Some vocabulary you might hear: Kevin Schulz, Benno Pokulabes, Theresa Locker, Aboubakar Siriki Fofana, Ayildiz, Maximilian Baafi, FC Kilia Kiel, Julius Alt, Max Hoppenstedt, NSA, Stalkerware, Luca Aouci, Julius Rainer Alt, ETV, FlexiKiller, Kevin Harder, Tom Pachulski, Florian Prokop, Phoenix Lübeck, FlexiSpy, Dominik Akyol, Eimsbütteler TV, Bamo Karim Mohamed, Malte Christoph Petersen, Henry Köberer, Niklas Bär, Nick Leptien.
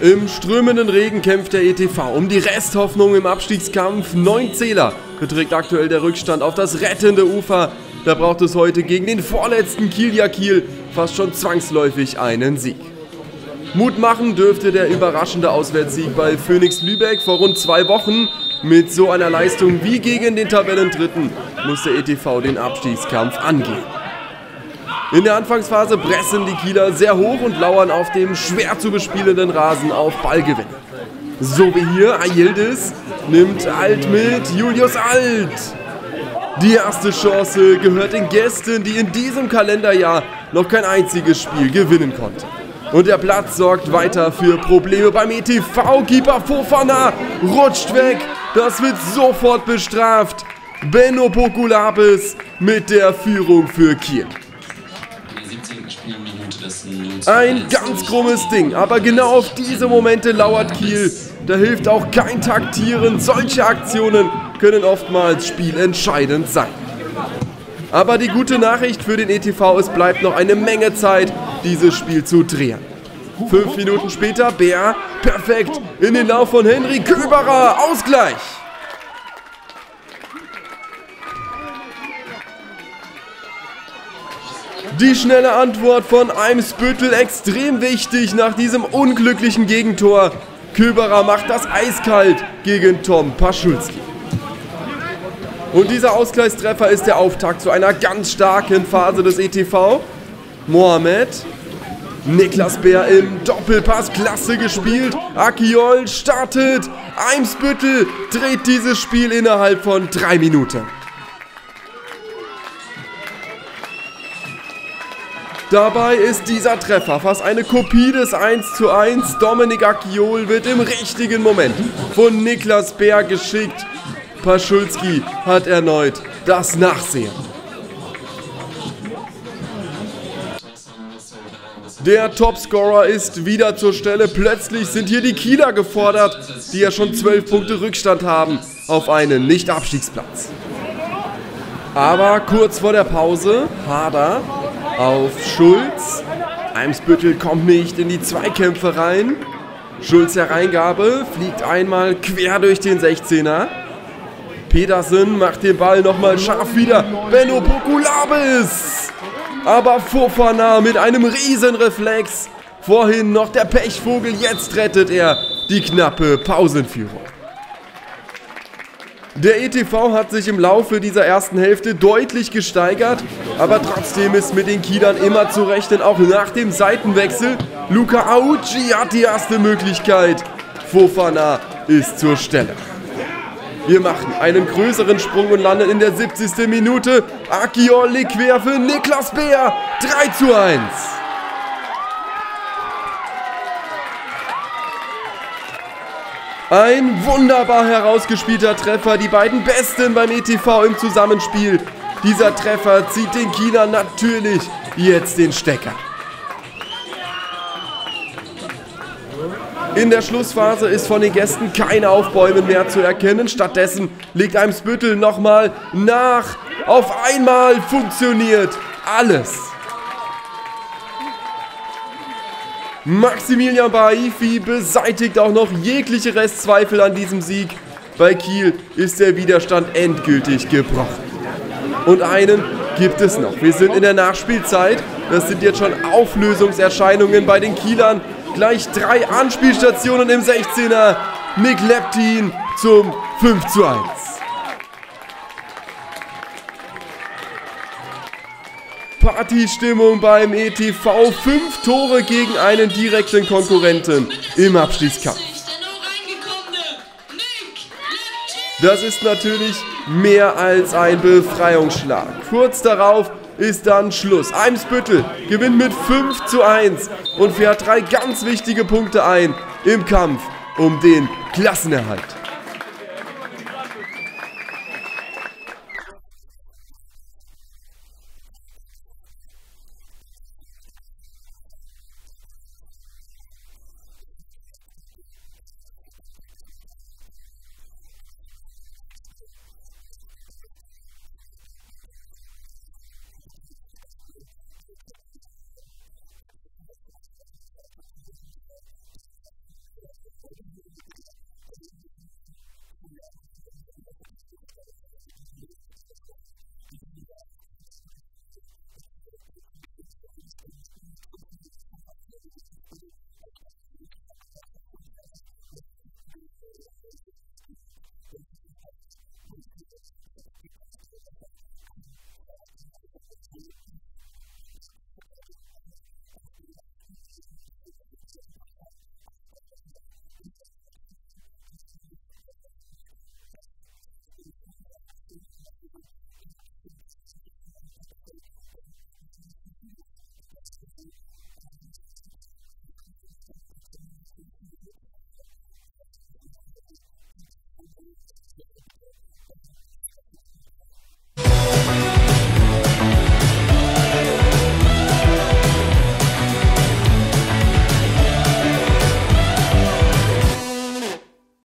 Im strömenden Regen kämpft der ETV um die Resthoffnung im Abstiegskampf. 9 Zähler beträgt aktuell der Rückstand auf das rettende Ufer. Da braucht es heute gegen den vorletzten Kilia Kiel fast schon zwangsläufig einen Sieg. Mut machen dürfte der überraschende Auswärtssieg bei Phoenix Lübeck vor rund 2 Wochen. Mit so einer Leistung wie gegen den Tabellendritten muss der ETV den Abstiegskampf angehen. In der Anfangsphase pressen die Kieler sehr hoch und lauern auf dem schwer zu bespielenden Rasen auf Ballgewinn. So wie hier, Ayildiz nimmt Alt mit, Julius Alt. Die erste Chance gehört den Gästen, die in diesem Kalenderjahr noch kein einziges Spiel gewinnen konnten. Und der Platz sorgt weiter für Probleme beim ETV. Keeper Fofana rutscht weg. Das wird sofort bestraft. Benno Pokulabes mit der Führung für Kiel. Ein ganz krummes Ding, aber genau auf diese Momente lauert Kiel. Da hilft auch kein Taktieren. Solche Aktionen können oftmals spielentscheidend sein. Aber die gute Nachricht für den ETV, es bleibt noch eine Menge Zeit, dieses Spiel zu drehen. 5 Minuten später, Bär, perfekt, in den Lauf von Henry Köberer, Ausgleich! Die schnelle Antwort von Eimsbüttel, extrem wichtig nach diesem unglücklichen Gegentor. Köberer macht das eiskalt gegen Tom Pachulski. Und dieser Ausgleichstreffer ist der Auftakt zu einer ganz starken Phase des ETV. Mohamed, Niklas Bär im Doppelpass, klasse gespielt. Akyol startet, Eimsbüttel dreht dieses Spiel innerhalb von 3 Minuten. Dabei ist dieser Treffer fast eine Kopie des 1:1. Dominik Akyol wird im richtigen Moment von Niklas Bär geschickt. Pachulski hat erneut das Nachsehen. Der Topscorer ist wieder zur Stelle. Plötzlich sind hier die Kieler gefordert, die ja schon 12 Punkte Rückstand haben auf einen Nicht-Abstiegsplatz. Aber kurz vor der Pause, Harder auf Schulz. Eimsbüttel kommt nicht in die Zweikämpfe rein. Schulz Hereingabe, fliegt einmal quer durch den 16er. Petersen macht den Ball nochmal scharf wieder. Benno Pokulabes. Aber Fofana mit einem Riesenreflex. Vorhin noch der Pechvogel, jetzt rettet er die knappe Pausenführung. Der ETV hat sich im Laufe dieser ersten Hälfte deutlich gesteigert. Aber trotzdem ist mit den Kielern immer zu rechnen, auch nach dem Seitenwechsel. Luca Aouci hat die erste Möglichkeit. Fofana ist zur Stelle. Wir machen einen größeren Sprung und landen in der 70. Minute. Akyol legt quer für Niklas Bär. 3:1. Ein wunderbar herausgespielter Treffer. Die beiden Besten beim ETV im Zusammenspiel. Dieser Treffer zieht den Kielern natürlich jetzt den Stecker. In der Schlussphase ist von den Gästen kein Aufbäumen mehr zu erkennen. Stattdessen legt Eimsbüttel nochmal nach. Auf einmal funktioniert alles. Maximilian Baafi beseitigt auch noch jegliche Restzweifel an diesem Sieg. Bei Kiel ist der Widerstand endgültig gebrochen. Und einen gibt es noch. Wir sind in der Nachspielzeit. Das sind jetzt schon Auflösungserscheinungen bei den Kielern. Gleich 3 Anspielstationen im 16er. Nick Leptien zum 5:1. Partystimmung beim ETV. 5 Tore gegen einen direkten Konkurrenten im Abstiegskampf. Das ist natürlich mehr als ein Befreiungsschlag. Kurz darauf ist dann Schluss. Eimsbüttel gewinnt mit 5:1 und fährt 3 ganz wichtige Punkte ein im Kampf um den Klassenerhalt.